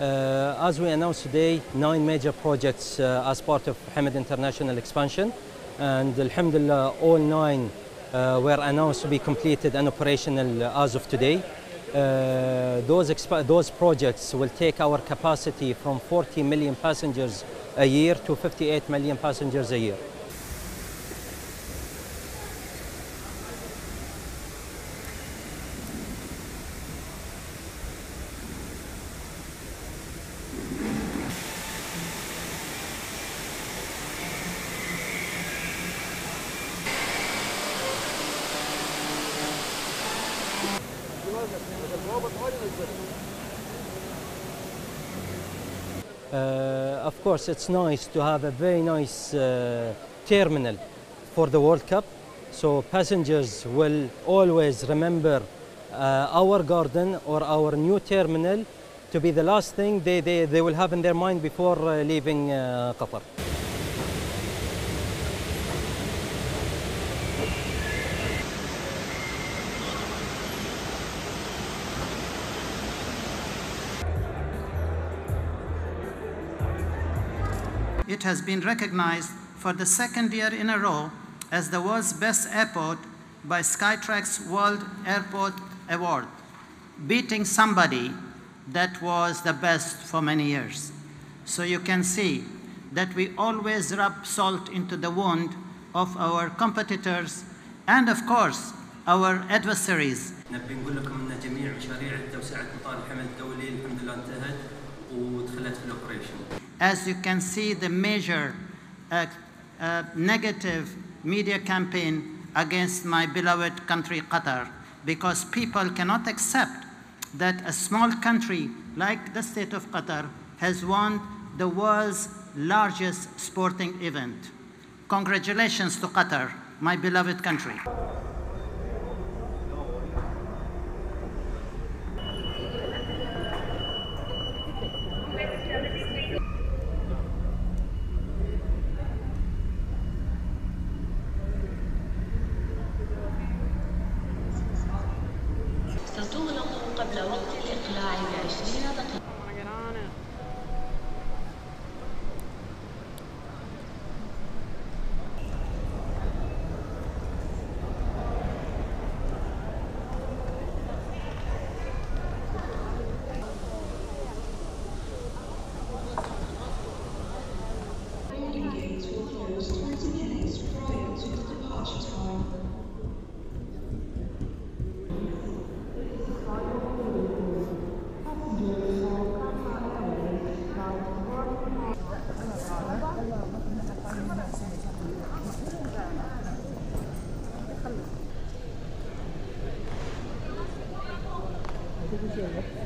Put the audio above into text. As we announced today, 9 major projects as part of Hamad International expansion, and Alhamdulillah, all 9 were announced to be completed and operational as of today. Those projects will take our capacity from 40 million passengers a year to 58 million passengers a year. Of course, it's nice to have a very nice terminal for the World Cup, so passengers will always remember our garden or our new terminal to be the last thing they will have in their mind before leaving Qatar. It has been recognized for the 2nd year in a row as the world's best airport by Skytrax World Airport Award, beating somebody that was the best for many years. So you can see that we always rub salt into the wound of our competitors and, of course, our adversaries. نبي نقول لكم أن جميع مشاريع توسعة مطار الحمد الدولي الحمد لله انتهت ودخلت في الأوبريشن. As you can see, the major negative media campaign against my beloved country, Qatar, because people cannot accept that a small country like the state of Qatar has won the world's largest sporting event. Congratulations to Qatar, my beloved country. Thank you.